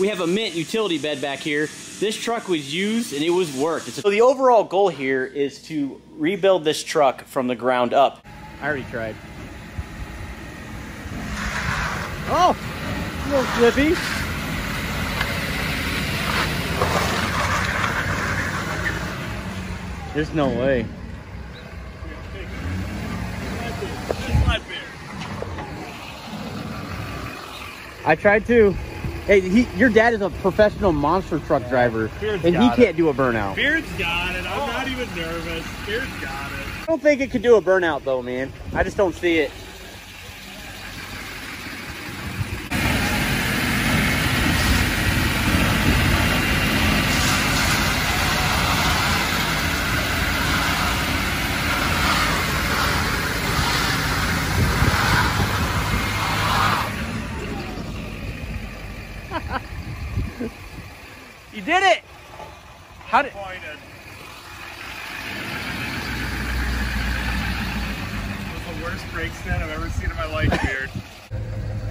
We have a mint utility bed back here. This truck was used and it was worked. So the overall goal here is to rebuild this truck from the ground up. I already tried. Oh, a little flippy. There's no way. I tried to. Hey, your dad is a professional monster truck driver, and he can't do a burnout. Beard's got it. I'm not even nervous. Beard's got it. I don't think it could do a burnout, though, man. I just don't see it. You did it! How did... the worst brake stand I've ever seen in my life, Beard.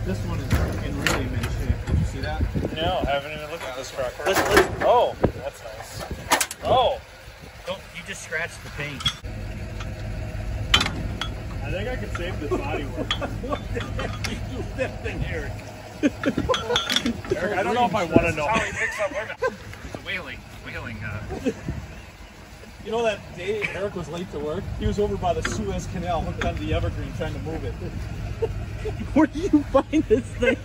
This one is in really mint shape. Did you see that? No, I haven't even looked at this truck. Oh, that's nice. Oh! Oh, you just scratched the paint. I think I could save this body work. What the heck did you lift in here? Eric, I don't know if I want to know. That's how he picks up women. It's a whaling. You know that day Eric was late to work? He was over by the Suez Canal hooked onto the Evergreen trying to move it. Where do you find this thing?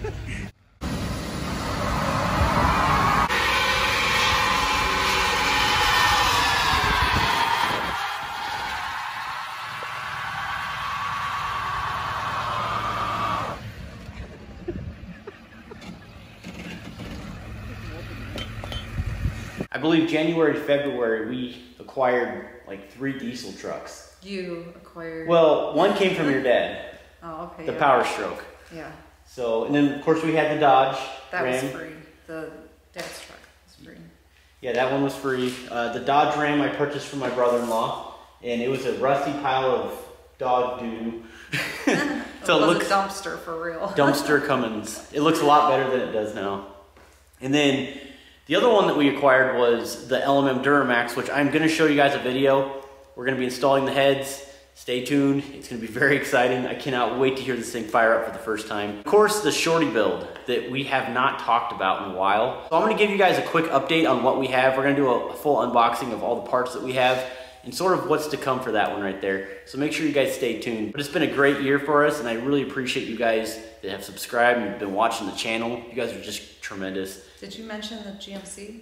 I believe January, February, we acquired like 3 diesel trucks. You acquired? Well, one came from your dad. Oh, okay. The Power Stroke. Yeah. So, and then of course we had the Dodge Ram. That was free. The dad's truck was free. Yeah, that one was free. The Dodge Ram I purchased from my brother-in-law, and it was a rusty pile of dog doo. So it looks a dumpster for real. Dumpster Cummins. It looks a lot better than it does now. And then the other one that we acquired was the LMM Duramax, which I'm going to show you guys a video. We're going to be installing the heads. Stay tuned. It's going to be very exciting. I cannot wait to hear this thing fire up for the first time. Of course, the shorty build that we have not talked about in a while. So I'm going to give you guys a quick update on what we have. We're going to do a full unboxing of all the parts that we have and sort of what's to come for that one right there. So make sure you guys stay tuned. But it's been a great year for us, and I really appreciate you guys that have subscribed and been watching the channel. You guys are just tremendous. Did you mention the GMC?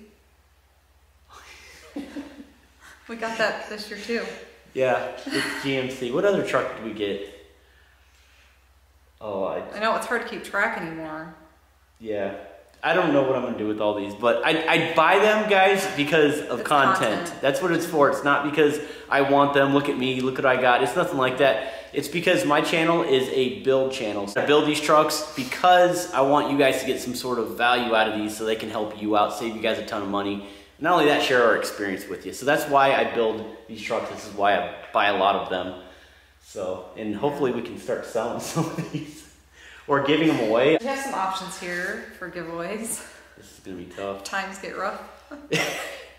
We got that this year too. Yeah, it's GMC. What other truck did we get? Oh, I know it's hard to keep track anymore. Yeah, I don't know what I'm gonna do with all these, but I buy them, guys, because of content. That's what it's for. It's not because I want them. Look at me. Look what I got. It's nothing like that. It's because my channel is a build channel. I build these trucks because I want you guys to get some sort of value out of these so they can help you out, save you guys a ton of money. Not only that, share our experience with you. So that's why I build these trucks. This is why I buy a lot of them. So, and hopefully we can start selling some of these or giving them away. We have some options here for giveaways. This is gonna be tough. Times get rough.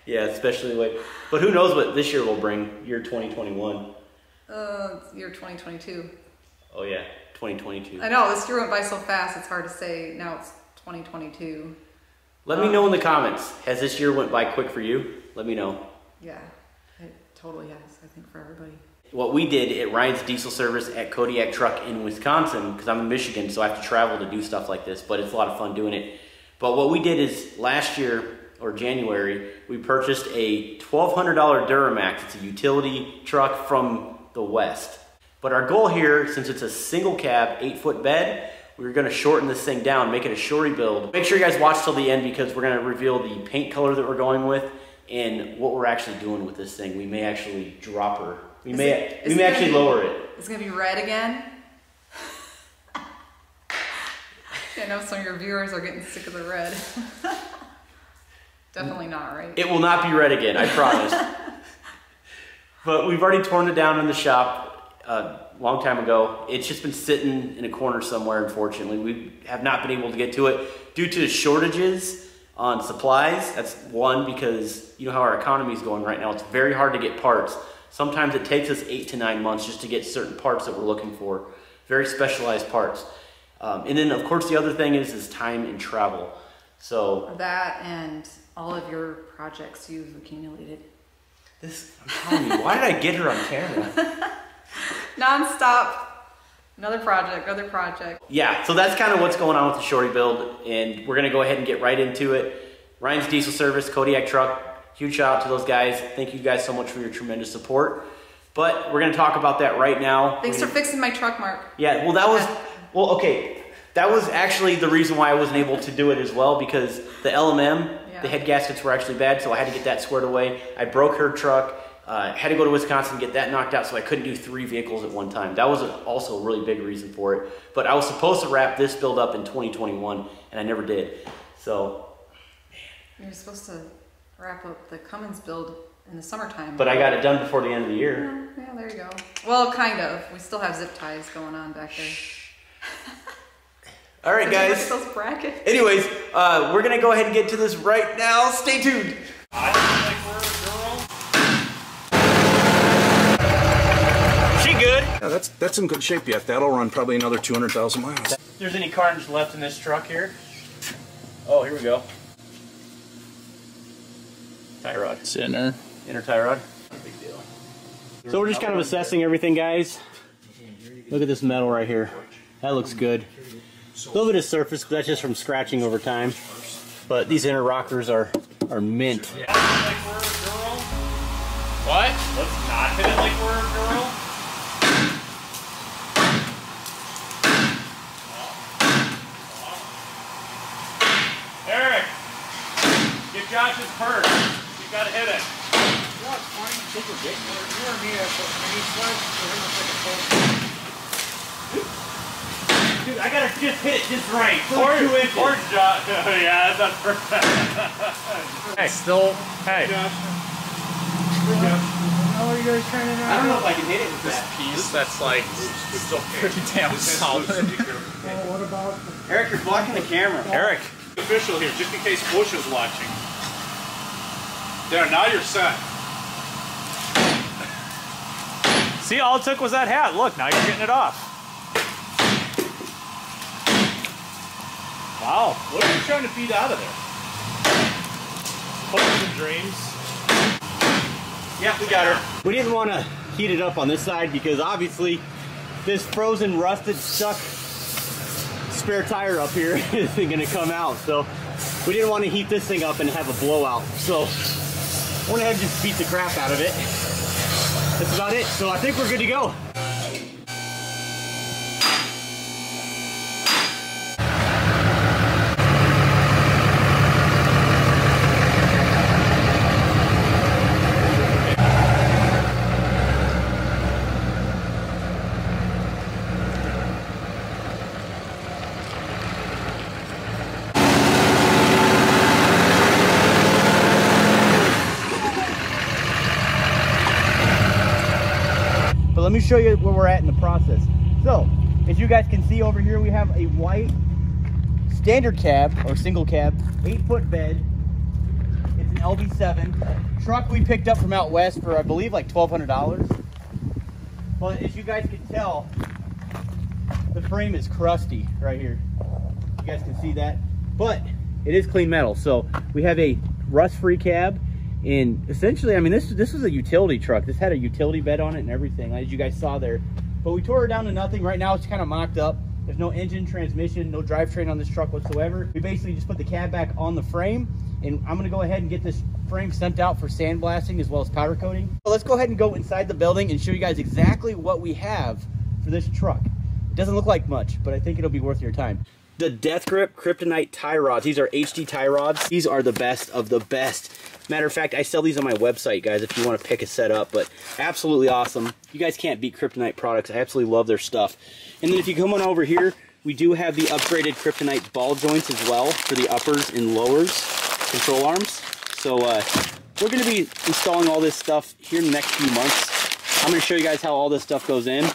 Yeah, especially like, but who knows what this year will bring, year 2021. Year 2022. Oh yeah, 2022. I know, this year went by so fast, it's hard to say. Now it's 2022. Let me know in the comments. Has this year went by quick for you? Let me know. Yeah, it totally has, I think, for everybody. What we did at Ryan's Diesel Service at Kodiak Truck in Wisconsin, because I'm in Michigan, so I have to travel to do stuff like this, but it's a lot of fun doing it. But what we did is last year, or January, we purchased a $1,200 Duramax. It's a utility truck from the West. But our goal here, since it's a single cab, 8-foot bed, we're gonna shorten this thing down, make it a shorty build. Make sure you guys watch till the end because we're gonna reveal the paint color that we're going with and what we're actually doing with this thing. We may actually drop her. We may actually lower it. It's gonna be red again. I know some of your viewers are getting sick of the red. Definitely not, right? It will not be red again, I promise. But we've already torn it down in the shop a long time ago. It's just been sitting in a corner somewhere, unfortunately. We have not been able to get to it due to shortages on supplies. That's one, because you know how our economy is going right now. It's very hard to get parts. Sometimes it takes us 8 to 9 months just to get certain parts that we're looking for, very specialized parts. And then of course the other thing is time and travel. So that and all of your projects you've accumulated. This, I'm telling you, why did I get her on camera? Non-stop. Another project, other project. Yeah, so that's kind of what's going on with the shorty build, and we're gonna go ahead and get right into it. Ryan's Diesel Service, Kodiak Truck, huge shout out to those guys. Thank you guys so much for your tremendous support. But we're gonna talk about that right now. Thanks for fixing my truck, Mark. Yeah, well that was, well okay, that was actually the reason why I wasn't able to do it as well, because the LMM, yeah, the head gaskets were actually bad, so I had to get that squared away. I broke her truck. Had to go to Wisconsin and get that knocked out, so I couldn't do 3 vehicles at one time. That was also a really big reason for it. But I was supposed to wrap this build up in 2021, and I never did. So, man. You were supposed to wrap up the Cummins build in the summertime. But I got it done before the end of the year. Yeah, yeah, there you go. Well, kind of. We still have zip ties going on back there. All right, guys. Those brackets. Anyways, we're going to go ahead and get to this right now. Stay tuned. Yeah, that's in good shape yet. That'll run probably another 200,000 miles. If there's any carnage left in this truck here. Oh, here we go. Tie rod. It's inner. Inner tie rod. Not a big deal. So we're just kind of assessing everything, guys. Look at this metal right here. That looks good. A little bit of surface, but that's just from scratching over time. But these inner rockers are mint. Yeah. What? Let's not hit it like we're a girl. Josh's purse. You gotta hit it. Yeah, it's fine. It's ridiculous. You or me, I put mini slugs or him like a pole. Dude, I gotta just hit it just right. Or you in for Josh. Yeah, that's not perfect. Hey, still. Hey. Josh. How are you guys turning around? I don't know if I can hit it with this piece. That's like still pretty damn solid. What about Eric? You're blocking the camera. Eric. Official here, just in case Bush is watching. There, now you're set. See, all it took was that hat. Look, now you're getting it off. Wow. What are you trying to beat out of there? Hopes and dreams. Yeah, we got her. We didn't want to heat it up on this side because obviously this frozen, rusted, stuck spare tire up here isn't going to come out. So we didn't want to heat this thing up and have a blowout, so I went ahead and just beat the crap out of it. That's about it, so I think we're good to go. Let me show you where we're at in the process. So, as you guys can see over here, we have a white standard cab or single cab, 8-foot bed. It's an LB7 truck we picked up from out west for, I believe, like $1,200. But as you guys can tell, the frame is crusty right here. You guys can see that, but it is clean metal. So we have a rust-free cab. And essentially, I mean, this was a utility truck. This had a utility bed on it and everything, as you guys saw there. But we tore her down to nothing. Right now, it's kind of mocked up. There's no engine, transmission, no drivetrain on this truck whatsoever. We basically just put the cab back on the frame, and I'm gonna go ahead and get this frame sent out for sandblasting as well as powder coating. So let's go ahead and go inside the building and show you guys exactly what we have for this truck. It doesn't look like much, but I think it'll be worth your time. The Death Grip Kryptonite tie rods. These are HD tie rods. These are the best of the best. Matter of fact, I sell these on my website, guys, if you want to pick a set up, but absolutely awesome. You guys can't beat Kryptonite products. I absolutely love their stuff. And then if you come on over here, we do have the upgraded Kryptonite ball joints as well for the uppers and lowers control arms. So we're going to be installing all this stuff here in the next few months. I'm going to show you guys how all this stuff goes in.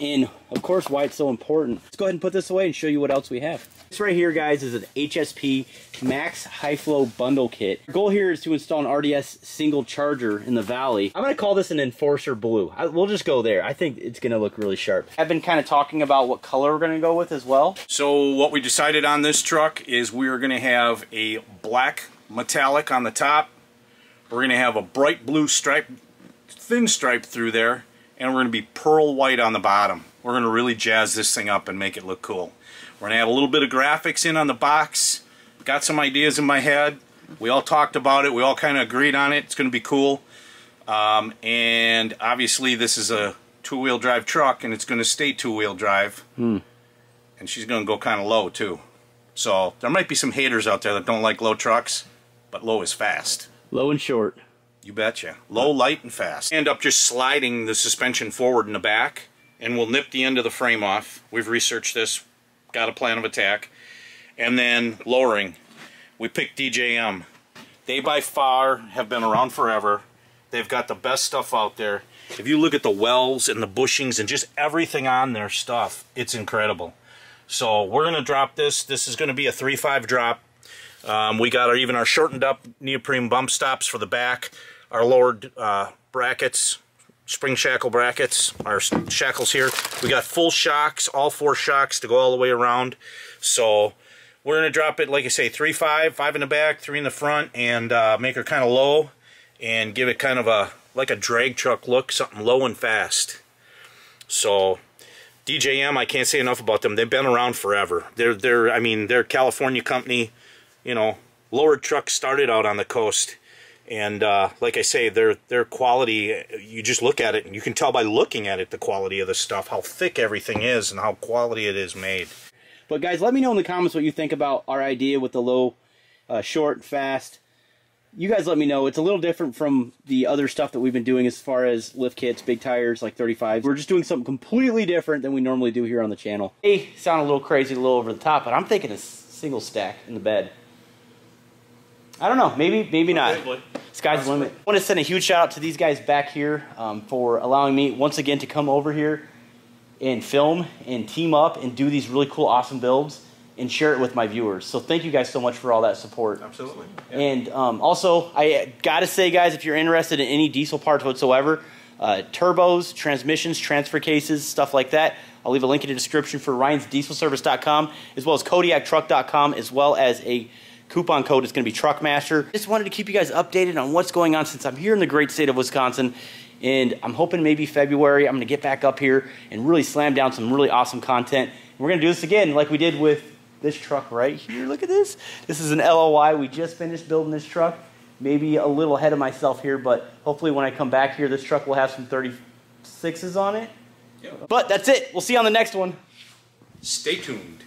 And of course why it's so important. Let's go ahead and put this away and show you what else we have. This right here, guys, is an HSP Max High Flow Bundle Kit. Our goal here is to install an RDS single charger in the Valley. I'm going to call this an Enforcer Blue. We'll just go there. I think it's going to look really sharp. I've been kind of talking about what color we're going to go with as well. So what we decided on this truck is we're going to have a black metallic on the top. We're going to have a bright blue stripe, thin stripe through there, and we're going to be pearl white on the bottom. We're going to really jazz this thing up and make it look cool. We're going to add a little bit of graphics in on the box. Got some ideas in my head. We all talked about it. We all kind of agreed on it. It's going to be cool. And obviously this is a two-wheel drive truck, and it's going to stay two-wheel drive. And she's going to go kind of low too. So there might be some haters out there that don't like low trucks, but low is fast. Low and short. You betcha. Low, light, and fast. End up just sliding the suspension forward in the back, and we'll nip the end of the frame off. We've researched this, got a plan of attack. And then lowering, we picked DJM. They by far have been around forever. They've got the best stuff out there. If you look at the wells and the bushings and just everything on their stuff, it's incredible. So we're gonna drop this. This is gonna be a 3.5 drop. We got even our shortened up neoprene bump stops for the back, our lowered brackets, spring shackle brackets, our shackles here. We got full shocks, all four shocks to go all the way around. So we're going to drop it, like I say, 3.5, 5 in the back, 3 in the front, and make her kind of low and give it kind of a, like a drag truck look, something low and fast. So DJM, I can't say enough about them. They've been around forever. They're a California company, you know, lowered trucks started out on the coast. And like I say, their quality, you just look at it and you can tell by looking at it the quality of the stuff, how thick everything is and how quality it is made. But guys, let me know in the comments what you think about our idea with the low, short, fast. You guys let me know. It's a little different from the other stuff that we've been doing as far as lift kits, big tires, like 35s. We're just doing something completely different than we normally do here on the channel. They sound a little crazy, a little over the top, but I'm thinking a single stack in the bed. I don't know, maybe not. Sky's the limit. I want to send a huge shout out to these guys back here for allowing me once again to come over here and film and team up and do these really cool, awesome builds and share it with my viewers. So thank you guys so much for all that support. Absolutely. Yeah. And also, I gotta say, guys, if you're interested in any diesel parts whatsoever, turbos, transmissions, transfer cases, stuff like that, I'll leave a link in the description for Ryan'sDieselService.com, as well as KodiakTruck.com, as well as a coupon code is going to be Truckmaster. Just wanted to keep you guys updated on what's going on since I'm here in the great state of Wisconsin, and I'm hoping maybe February I'm going to get back up here and really slam down some really awesome content. And we're going to do this again like we did with this truck right here. Look at this. This is an LOI. We just finished building this truck. Maybe a little ahead of myself here, but hopefully when I come back here, this truck will have some 36s on it. Yep. But that's it. We'll see you on the next one. Stay tuned.